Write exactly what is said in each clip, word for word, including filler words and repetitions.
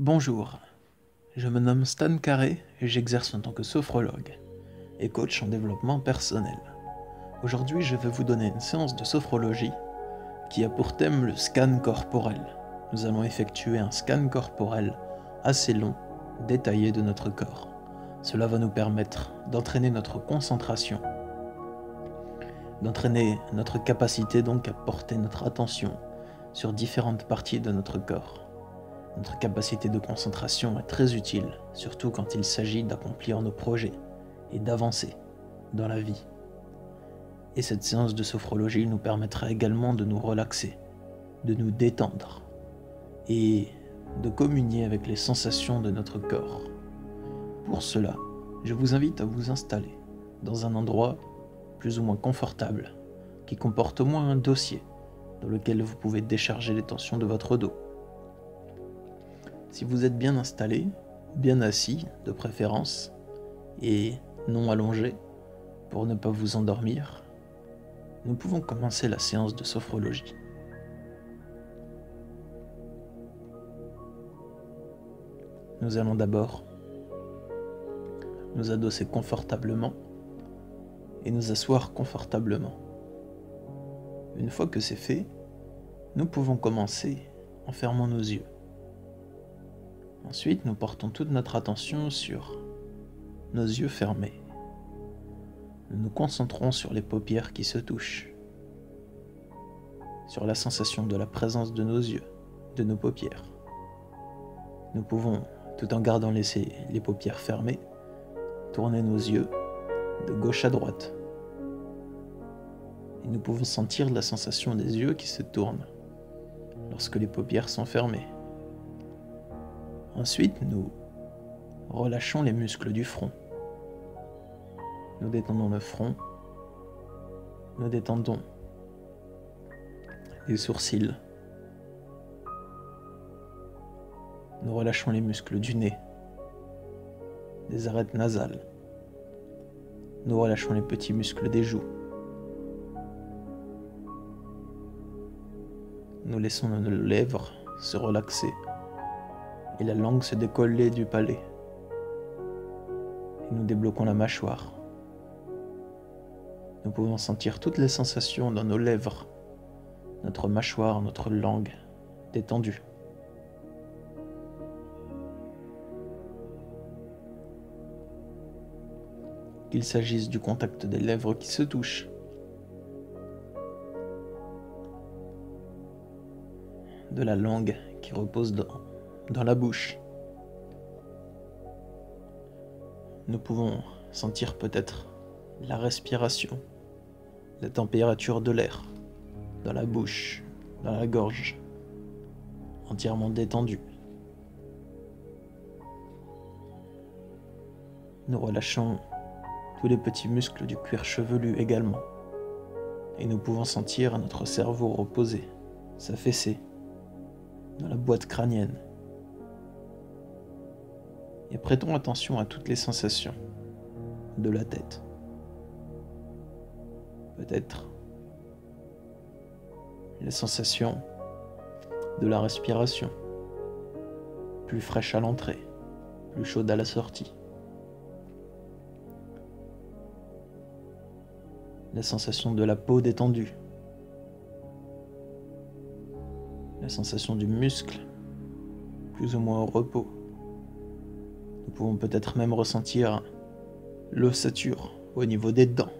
Bonjour, je me nomme Stan Carrey et j'exerce en tant que sophrologue et coach en développement personnel. Aujourd'hui, je vais vous donner une séance de sophrologie qui a pour thème le scan corporel. Nous allons effectuer un scan corporel assez long, détaillé de notre corps. Cela va nous permettre d'entraîner notre concentration, d'entraîner notre capacité donc à porter notre attention sur différentes parties de notre corps. Notre capacité de concentration est très utile, surtout quand il s'agit d'accomplir nos projets et d'avancer dans la vie. Et cette séance de sophrologie nous permettra également de nous relaxer, de nous détendre et de communier avec les sensations de notre corps. Pour cela, je vous invite à vous installer dans un endroit plus ou moins confortable, qui comporte au moins un dossier dans lequel vous pouvez décharger les tensions de votre dos. Si vous êtes bien installé, bien assis de préférence, et non allongé pour ne pas vous endormir, nous pouvons commencer la séance de sophrologie. Nous allons d'abord nous adosser confortablement et nous asseoir confortablement. Une fois que c'est fait, nous pouvons commencer en fermant nos yeux. Ensuite, nous portons toute notre attention sur nos yeux fermés. Nous nous concentrons sur les paupières qui se touchent, sur la sensation de la présence de nos yeux, de nos paupières. Nous pouvons, tout en gardant les, les paupières fermées, tourner nos yeux de gauche à droite. Et nous pouvons sentir la sensation des yeux qui se tournent lorsque les paupières sont fermées. Ensuite, nous relâchons les muscles du front. Nous détendons le front. Nous détendons les sourcils. Nous relâchons les muscles du nez, des arêtes nasales. Nous relâchons les petits muscles des joues. Nous laissons nos lèvres se relaxer. Et la langue se décolle du palais. Et nous débloquons la mâchoire. Nous pouvons sentir toutes les sensations dans nos lèvres, notre mâchoire, notre langue détendue. Qu'il s'agisse du contact des lèvres qui se touchent, de la langue qui repose dans dans la bouche. Nous pouvons sentir peut-être la respiration, la température de l'air, dans la bouche, dans la gorge, entièrement détendue. Nous relâchons tous les petits muscles du cuir chevelu également, et nous pouvons sentir notre cerveau reposer, s'affaisser, dans la boîte crânienne. Et prêtons attention à toutes les sensations de la tête. Peut-être les sensations de la respiration, plus fraîche à l'entrée, plus chaude à la sortie. La sensation de la peau détendue. La sensation du muscle, plus ou moins au repos. Nous pouvons peut-être même ressentir l'ossature au niveau des dents,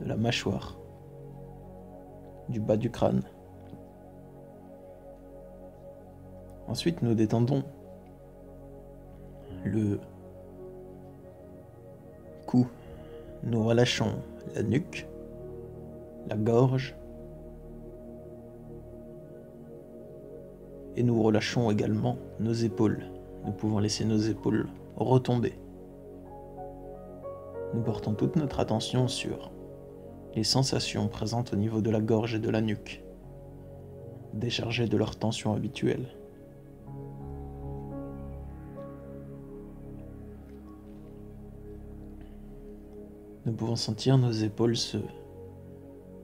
de la mâchoire, du bas du crâne. Ensuite, nous détendons le cou. Nous relâchons la nuque, la gorge. Et nous relâchons également nos épaules. Nous pouvons laisser nos épaules retomber. Nous portons toute notre attention sur les sensations présentes au niveau de la gorge et de la nuque, déchargées de leur tension habituelle. Nous pouvons sentir nos épaules se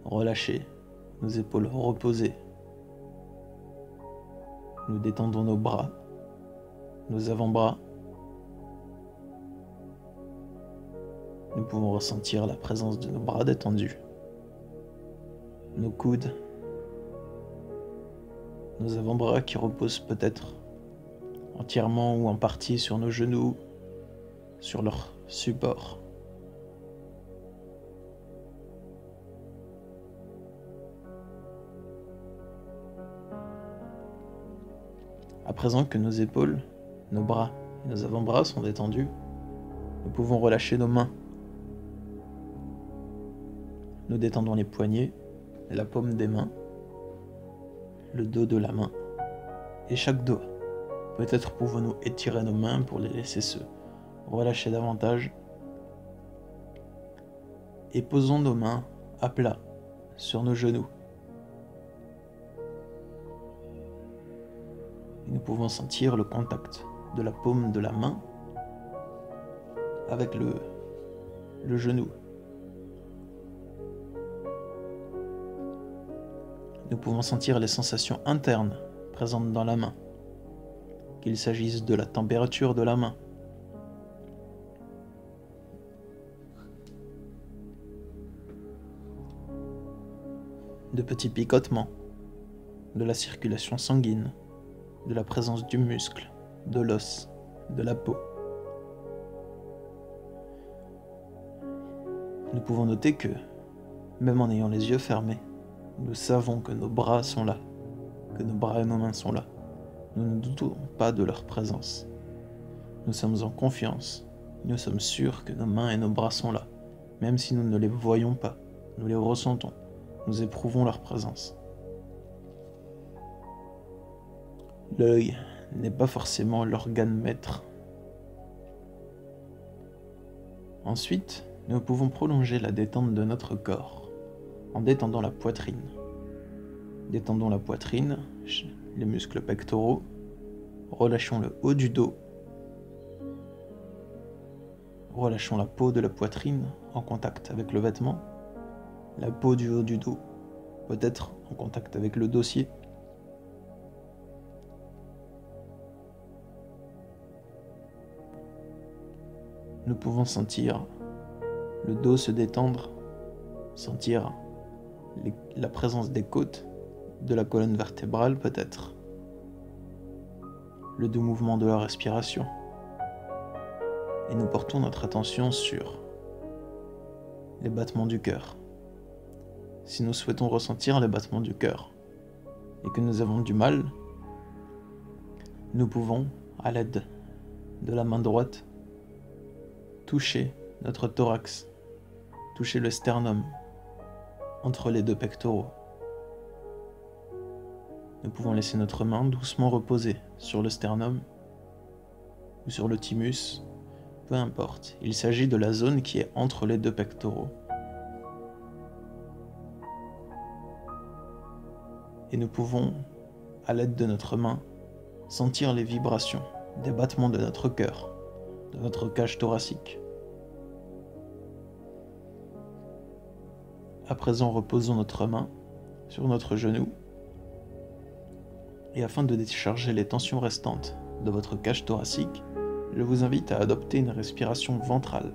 relâcher, nos épaules reposer. Nous détendons nos bras, nos avant-bras. Nous pouvons ressentir la présence de nos bras détendus, nos coudes, nos avant-bras qui reposent peut-être entièrement ou en partie sur nos genoux, sur leur support. À présent que nos épaules, nos bras et nos avant-bras sont détendus, nous pouvons relâcher nos mains. Nous détendons les poignets, la paume des mains, le dos de la main et chaque doigt. Peut-être pouvons-nous étirer nos mains pour les laisser se relâcher davantage. Et posons nos mains à plat sur nos genoux. Nous pouvons sentir le contact de la paume de la main avec le, le genou. Nous pouvons sentir les sensations internes présentes dans la main, qu'il s'agisse de la température de la main, de petits picotements, de la circulation sanguine, de la présence du muscle, de l'os, de la peau. Nous pouvons noter que, même en ayant les yeux fermés, nous savons que nos bras sont là, que nos bras et nos mains sont là. Nous ne doutons pas de leur présence. Nous sommes en confiance, nous sommes sûrs que nos mains et nos bras sont là, même si nous ne les voyons pas, nous les ressentons, nous éprouvons leur présence. L'œil n'est pas forcément l'organe maître. Ensuite, nous pouvons prolonger la détente de notre corps en détendant la poitrine. Détendons la poitrine, les muscles pectoraux, relâchons le haut du dos, relâchons la peau de la poitrine en contact avec le vêtement, la peau du haut du dos, peut-être en contact avec le dossier. Nous pouvons sentir le dos se détendre, sentir les, la présence des côtes, de la colonne vertébrale peut-être, le doux mouvement de la respiration. Et nous portons notre attention sur les battements du cœur. Si nous souhaitons ressentir les battements du cœur et que nous avons du mal, nous pouvons, à l'aide de la main droite, toucher notre thorax, toucher le sternum entre les deux pectoraux. Nous pouvons laisser notre main doucement reposer sur le sternum ou sur le thymus, peu importe, il s'agit de la zone qui est entre les deux pectoraux. Et nous pouvons, à l'aide de notre main, sentir les vibrations des battements de notre cœur, de notre cage thoracique. À présent, reposons notre main sur notre genou et afin de décharger les tensions restantes de votre cage thoracique, je vous invite à adopter une respiration ventrale.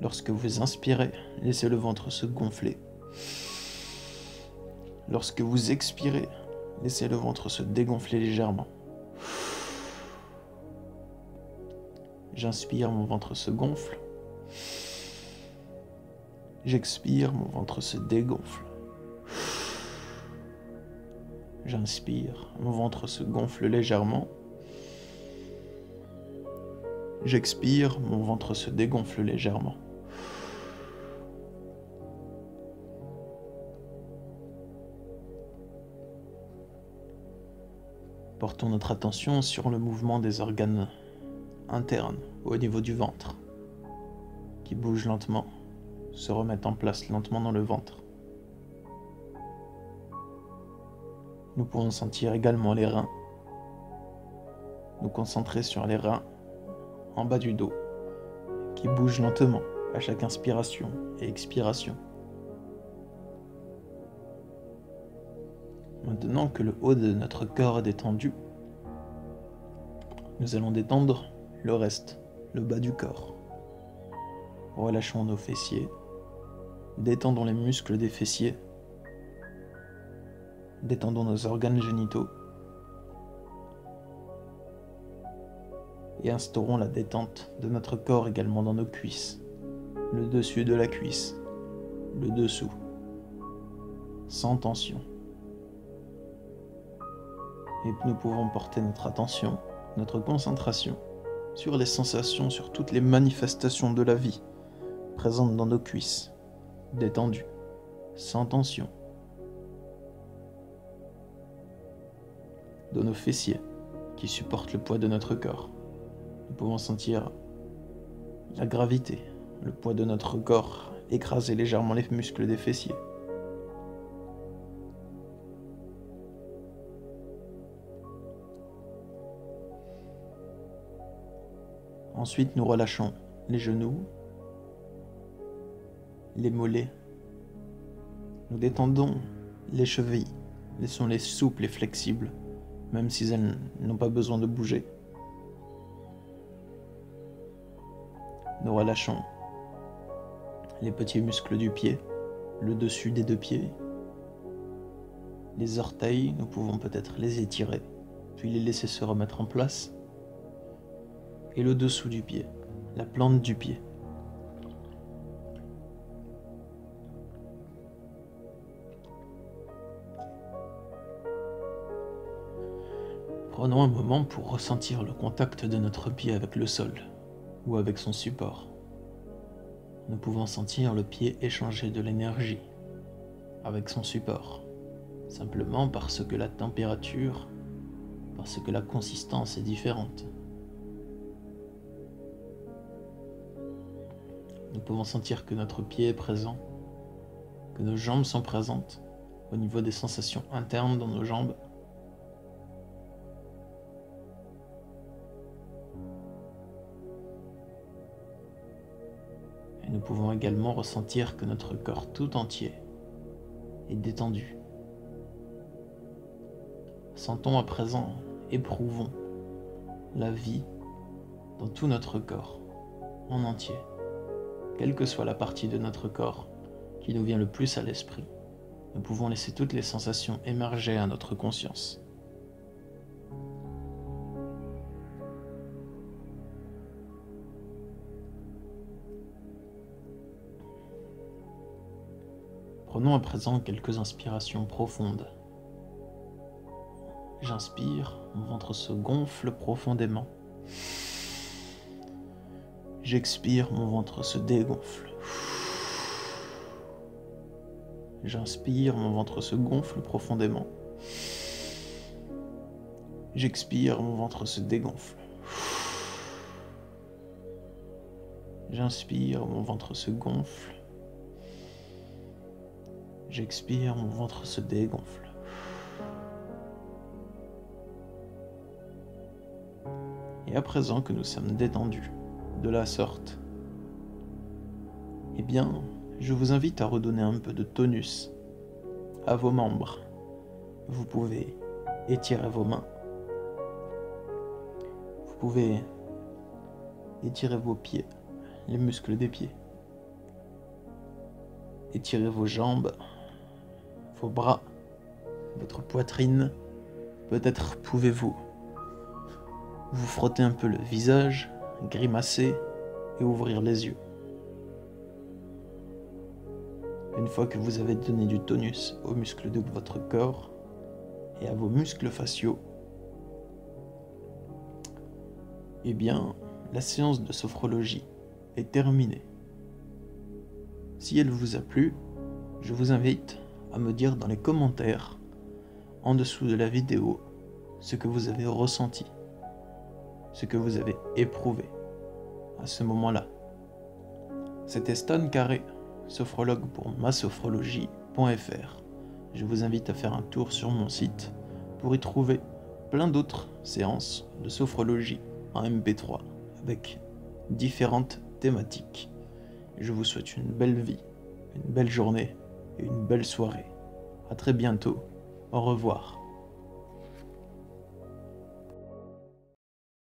Lorsque vous inspirez, laissez le ventre se gonfler. Lorsque vous expirez, laissez le ventre se dégonfler légèrement. J'inspire, mon ventre se gonfle. J'expire, mon ventre se dégonfle. J'inspire, mon ventre se gonfle légèrement. J'expire, mon ventre se dégonfle légèrement. Portons notre attention sur le mouvement des organes internes au niveau du ventre, qui bougent lentement, se remettent en place lentement dans le ventre. Nous pouvons sentir également les reins, nous concentrer sur les reins en bas du dos, qui bougent lentement à chaque inspiration et expiration. Maintenant que le haut de notre corps est détendu, Nous allons détendre le reste, le bas du corps. Relâchons nos fessiers, détendons les muscles des fessiers, détendons nos organes génitaux et instaurons la détente de notre corps également dans nos cuisses, le dessus de la cuisse, le dessous, sans tension. Et nous pouvons porter notre attention, notre concentration sur les sensations, sur toutes les manifestations de la vie présentes dans nos cuisses, détendues, sans tension, de nos fessiers qui supportent le poids de notre corps. Nous pouvons sentir la gravité, le poids de notre corps écraser légèrement les muscles des fessiers. Ensuite, nous relâchons les genoux, les mollets. Nous détendons les chevilles, laissons-les souples et flexibles, même si elles n'ont pas besoin de bouger. Nous relâchons les petits muscles du pied, le dessus des deux pieds. Les orteils, nous pouvons peut-être les étirer, puis les laisser se remettre en place. Et le dessous du pied, la plante du pied. Prenons un moment pour ressentir le contact de notre pied avec le sol ou avec son support. Nous pouvons sentir le pied échanger de l'énergie avec son support, simplement parce que la température, parce que la consistance est différente. Nous pouvons sentir que notre pied est présent, que nos jambes sont présentes au niveau des sensations internes dans nos jambes. Et nous pouvons également ressentir que notre corps tout entier est détendu. Sentons à présent, éprouvons la vie dans tout notre corps en entier. Quelle que soit la partie de notre corps qui nous vient le plus à l'esprit, nous pouvons laisser toutes les sensations émerger à notre conscience. Prenons à présent quelques inspirations profondes. J'inspire, mon ventre se gonfle profondément. J'expire, mon ventre se dégonfle. J'inspire, mon ventre se gonfle profondément. J'expire, mon ventre se dégonfle. J'inspire, mon ventre se gonfle. J'expire, mon ventre se dégonfle. Et à présent que nous sommes détendus, de la sorte, eh bien, je vous invite à redonner un peu de tonus à vos membres. Vous pouvez étirer vos mains, vous pouvez étirer vos pieds, les muscles des pieds, étirer vos jambes, vos bras, votre poitrine. Peut-être pouvez-vous vous frotter un peu le visage, grimacer et ouvrir les yeux. Une fois que vous avez donné du tonus aux muscles de votre corps et à vos muscles faciaux, eh bien, la séance de sophrologie est terminée. Si elle vous a plu, je vous invite à me dire dans les commentaires, en dessous de la vidéo, ce que vous avez ressenti, ce que vous avez éprouvé à ce moment-là. C'était Stan Carrey, sophrologue pour masophrologie point F R. Je vous invite à faire un tour sur mon site pour y trouver plein d'autres séances de sophrologie en M P trois avec différentes thématiques. Je vous souhaite une belle vie, une belle journée et une belle soirée. À très bientôt. Au revoir.